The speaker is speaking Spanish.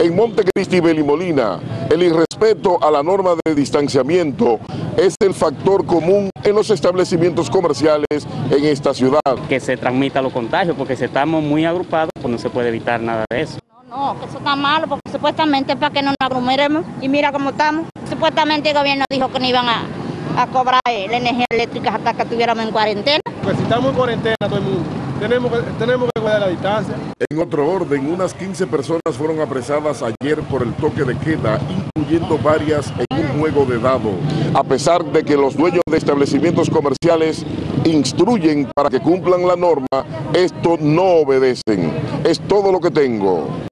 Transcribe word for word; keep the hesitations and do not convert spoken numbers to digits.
En Montecristi y Belimolina, el irrespeto a la norma de distanciamiento es el factor común en los establecimientos comerciales en esta ciudad. Que se transmita los contagios, porque si estamos muy agrupados, pues no se puede evitar nada de eso. No, no, que eso está malo, porque supuestamente es para que no nos aglomeremos, y mira cómo estamos. Supuestamente el gobierno dijo que no iban a, a cobrar la energía eléctrica hasta que estuviéramos en cuarentena. Pues si estamos en cuarentena todo el mundo, tenemos que, tenemos que guardar la distancia. En otro orden, unas quince personas fueron apresadas ayer por el toque de queda, incluyendo varias en un juego de dado. A pesar de que los dueños de establecimientos comerciales instruyen para que cumplan la norma, esto no obedecen. Es todo lo que tengo.